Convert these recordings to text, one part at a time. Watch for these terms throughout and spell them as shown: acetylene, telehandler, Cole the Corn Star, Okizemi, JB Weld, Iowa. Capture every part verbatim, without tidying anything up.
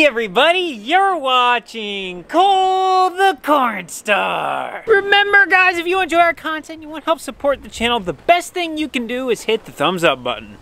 Hey everybody, you're watching Cole the Corn Star. Remember guys, if you enjoy our content, you want to help support the channel, the best thing you can do is hit the thumbs up button.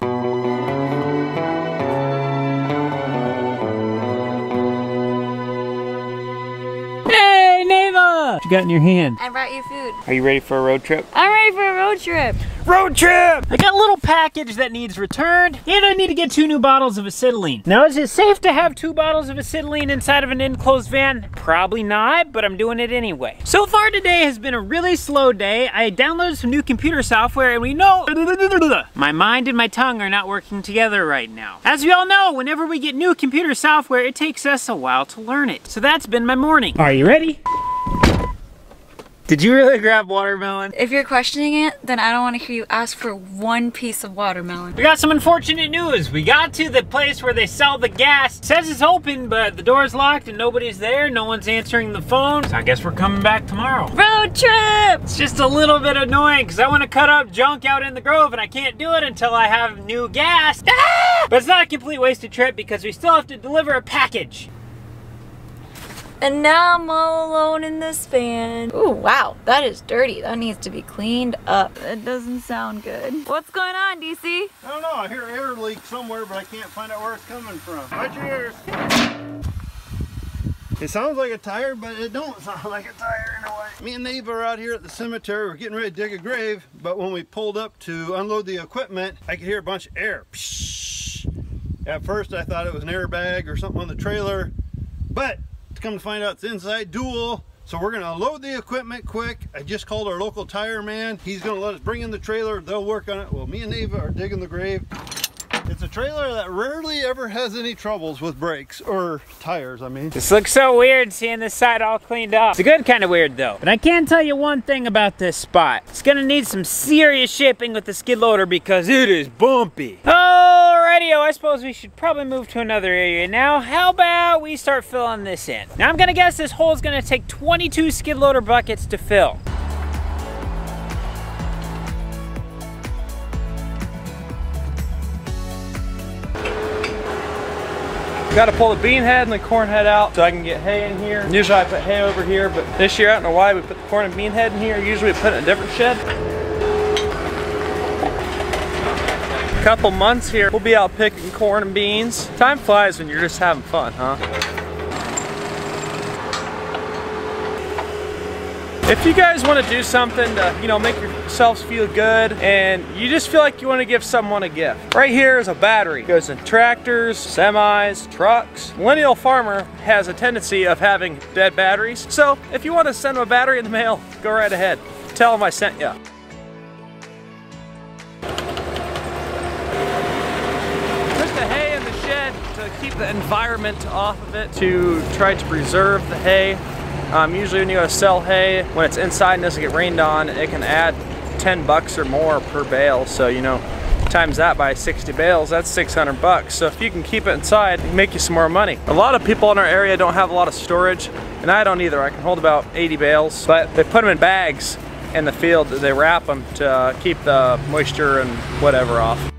Hey Neva, what you got in your hand? I brought you food. Are you ready for a road trip? I'm ready for a road trip. Road trip! I got a little package that needs returned, and I need to get two new bottles of acetylene. Now, is it safe to have two bottles of acetylene inside of an enclosed van? Probably not, but I'm doing it anyway. So far today has been a really slow day. I downloaded some new computer software, and we know my mind and my tongue are not working together right now. As we all know, whenever we get new computer software, it takes us a while to learn it. So that's been my morning. Are you ready? Did you really grab watermelon? If you're questioning it, then I don't want to hear you ask for one piece of watermelon. We got some unfortunate news. We got to the place where they sell the gas. It says it's open, but the door's locked and nobody's there. No one's answering the phone. So I guess we're coming back tomorrow. Road trip! It's just a little bit annoying because I want to cut up junk out in the Grove and I can't do it until I have new gas. Ah! But it's not a complete wasted trip because we still have to deliver a package. And now I'm all alone in this van. Ooh, wow, that is dirty. That needs to be cleaned up. That doesn't sound good. What's going on, D C? I don't know, I hear an air leak somewhere, but I can't find out where it's coming from. My cheers. It sounds like a tire, but it don't sound like a tire in a way. Me and Neva are out here at the cemetery. We're getting ready to dig a grave, but when we pulled up to unload the equipment, I could hear a bunch of air. At first, I thought it was an airbag or something on the trailer, but come to find out it's inside dual, so we're gonna load the equipment quick. I just called our local tire man. He's gonna let us bring in the trailer. They'll work on it. Well, me and Neva are digging the grave. It's a trailer that rarely ever has any troubles with brakes or tires, I mean. This looks so weird seeing this side all cleaned up. It's a good kind of weird though. But I can tell you one thing about this spot. It's gonna need some serious shaping with the skid loader because it is bumpy. Alrighty-o, I suppose we should probably move to another area now. How about we start filling this in? Now I'm gonna guess this hole is gonna take twenty-two skid loader buckets to fill. Gotta pull the bean head and the corn head out so I can get hay in here. Usually I put hay over here, but this year, I don't know why, we put the corn and bean head in here. Usually we put it in a different shed. A couple months here, we'll be out picking corn and beans. Time flies when you're just having fun, huh? If you guys want to do something to, you know, make yourselves feel good and you just feel like you want to give someone a gift, right here is a battery. It goes in tractors, semis, trucks. Millennial farmer has a tendency of having dead batteries. So if you want to send them a battery in the mail, go right ahead. Tell them I sent you. To keep the environment off of it, to try to preserve the hay. Um, usually when you go to sell hay, when it's inside and doesn't get rained on, it can add ten bucks or more per bale. So, you know, times that by sixty bales, that's six hundred bucks. So if you can keep it inside, it can make you some more money. A lot of people in our area don't have a lot of storage, and I don't either. I can hold about eighty bales, but they put them in bags in the field. They wrap them to keep the moisture and whatever off.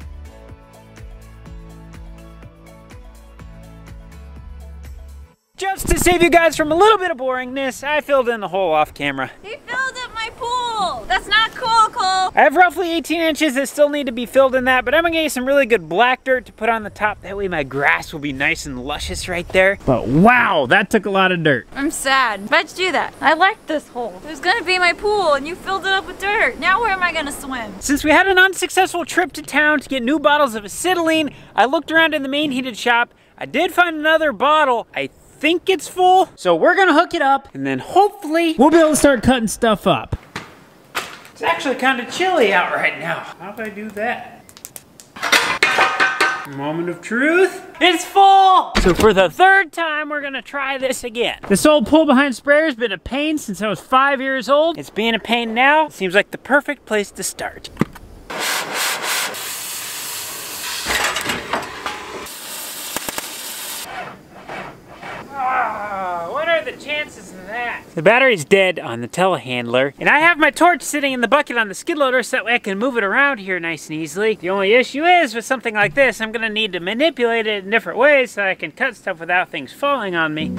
Just to save you guys from a little bit of boringness, I filled in the hole off camera. He filled up my pool! That's not cool, Cole! I have roughly eighteen inches that still need to be filled in that, but I'm gonna get you some really good black dirt to put on the top. That way my grass will be nice and luscious right there. But wow, that took a lot of dirt. I'm sad. Why'd you do that? I liked this hole. It was gonna be my pool and you filled it up with dirt. Now where am I gonna swim? Since we had an unsuccessful trip to town to get new bottles of acetylene, I looked around in the main heated shop. I did find another bottle. I think it's full, so we're gonna hook it up and then hopefully we'll be able to start cutting stuff up. It's actually kind of chilly out right now. How did I do that? Moment of truth. It's full! So for the third time, we're gonna try this again. This old pull behind sprayer has been a pain since I was five years old. It's being a pain now. It seems like the perfect place to start. What are are the chances of that? The battery's dead on the telehandler, and I have my torch sitting in the bucket on the skid loader so that way I can move it around here nice and easily. The only issue is with something like this, I'm gonna need to manipulate it in different ways so I can cut stuff without things falling on me.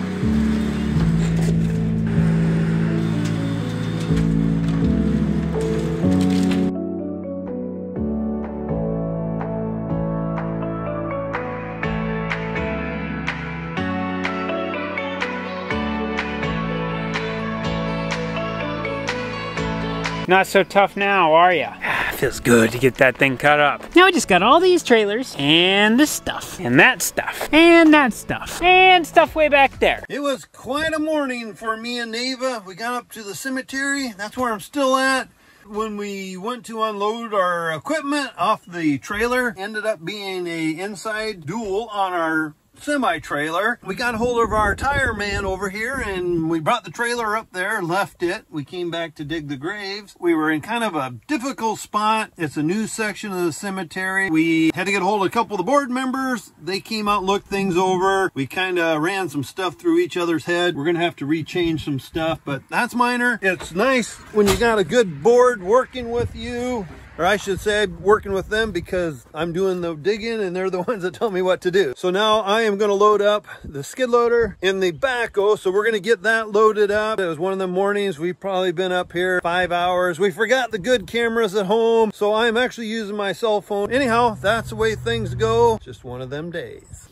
Not so tough now, are ya? Ah, feels good to get that thing cut up. Now I just got all these trailers, and this stuff, and that stuff, and that stuff, and stuff way back there. It was quite a morning for me and Ava. We got up to the cemetery, that's where I'm still at. When we went to unload our equipment off the trailer, ended up being an inside duel on our semi-trailer. We got hold of our tire man over here and we brought the trailer up there and left it. We came back to dig the graves. We were in kind of a difficult spot. It's a new section of the cemetery. We had to get hold of a couple of the board members. They came out, looked things over. We kind of ran some stuff through each other's head. We're gonna have to rechange some stuff, but that's minor. It's nice when you got a good board working with you. Or I should say, working with them, because I'm doing the digging and they're the ones that tell me what to do. So now I am gonna load up the skid loader in the backhoe. So we're gonna get that loaded up. It was one of the mornings. We've probably been up here five hours. We forgot the good cameras at home. So I'm actually using my cell phone. Anyhow, that's the way things go. Just one of them days.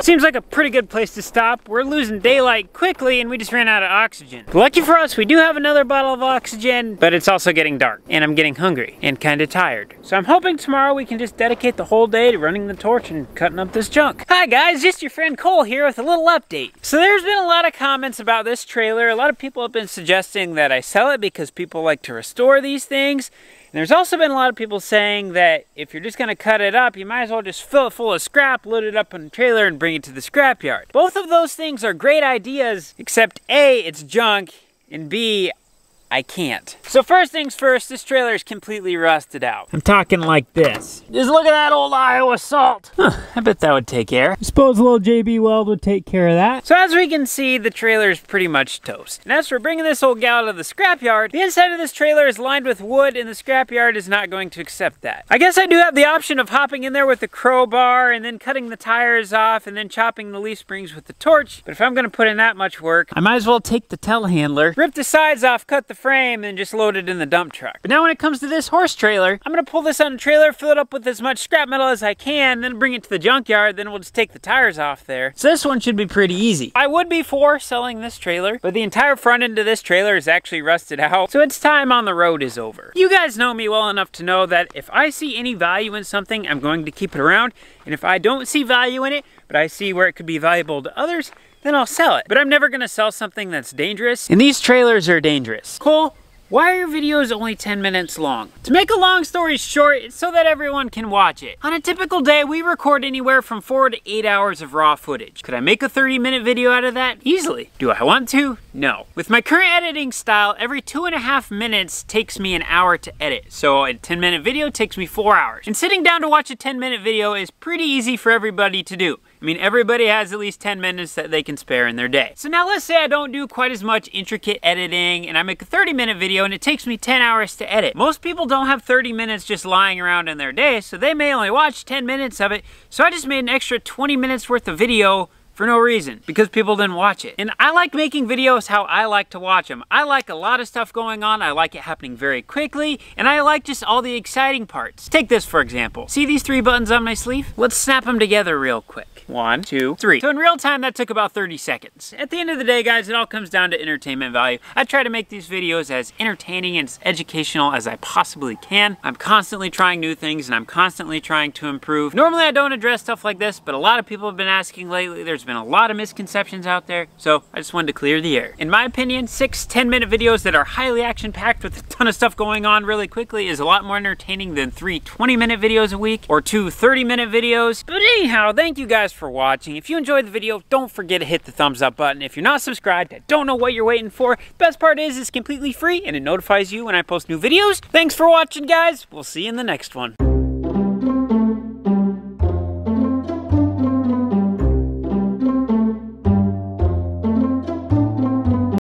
Seems like a pretty good place to stop. We're losing daylight quickly and we just ran out of oxygen. Lucky for us, we do have another bottle of oxygen, but it's also getting dark and I'm getting hungry and kind of tired. So I'm hoping tomorrow we can just dedicate the whole day to running the torch and cutting up this junk. Hi guys, just your friend Cole here with a little update. So there's been a lot of comments about this trailer. A lot of people have been suggesting that I sell it because people like to restore these things. And there's also been a lot of people saying that if you're just gonna cut it up, you might as well just fill it full of scrap, load it up in a trailer and bring it to the scrapyard. Both of those things are great ideas, except A, it's junk, and B, I can't. So first things first, this trailer is completely rusted out. I'm talking like this. Just look at that old Iowa salt. Huh, I bet that would take care. I suppose little J B Weld would take care of that. So as we can see, the trailer is pretty much toast. And as for bringing this old gal to the scrapyard, the inside of this trailer is lined with wood and the scrapyard is not going to accept that. I guess I do have the option of hopping in there with a crowbar and then cutting the tires off and then chopping the leaf springs with the torch. But if I'm gonna put in that much work, I might as well take the telehandler, rip the sides off, cut the frame and just load it in the dump truck. But now when it comes to this horse trailer, I'm gonna pull this on a trailer, fill it up with as much scrap metal as I can, then bring it to the junkyard, then we'll just take the tires off there. So this one should be pretty easy. I would be for selling this trailer, but the entire front end of this trailer is actually rusted out, so its time on the road is over. You guys know me well enough to know that if I see any value in something, I'm going to keep it around, and if I don't see value in it, but I see where it could be valuable to others, then I'll sell it. But I'm never gonna sell something that's dangerous, and these trailers are dangerous. Cole, why are your videos only ten minutes long? To make a long story short, it's so that everyone can watch it. On a typical day, we record anywhere from four to eight hours of raw footage. Could I make a thirty minute video out of that? Easily. Do I want to? No. With my current editing style, every two and a half minutes takes me an hour to edit. So a ten minute video takes me four hours. And sitting down to watch a ten minute video is pretty easy for everybody to do. I mean, everybody has at least ten minutes that they can spare in their day. So now let's say I don't do quite as much intricate editing and I make a thirty minute video and it takes me ten hours to edit. Most people don't have thirty minutes just lying around in their day, so they may only watch ten minutes of it. So I just made an extra twenty minutes worth of video for no reason, because people didn't watch it. And I like making videos how I like to watch them. I like a lot of stuff going on, I like it happening very quickly, and I like just all the exciting parts. Take this for example. See these three buttons on my sleeve? Let's snap them together real quick. One, two, three. So in real time, that took about thirty seconds. At the end of the day, guys, it all comes down to entertainment value. I try to make these videos as entertaining and as educational as I possibly can. I'm constantly trying new things, and I'm constantly trying to improve. Normally, I don't address stuff like this, but a lot of people have been asking lately. There's been a lot of misconceptions out there, so I just wanted to clear the air. In my opinion, six ten minute videos that are highly action-packed with a ton of stuff going on really quickly is a lot more entertaining than three twenty minute videos a week or two thirty minute videos. But anyhow, thank you guys for watching. If you enjoyed the video, don't forget to hit the thumbs up button. If you're not subscribed, I don't know what you're waiting for. Best part is it's completely free and it notifies you when I post new videos. Thanks for watching, guys. We'll see you in the next one.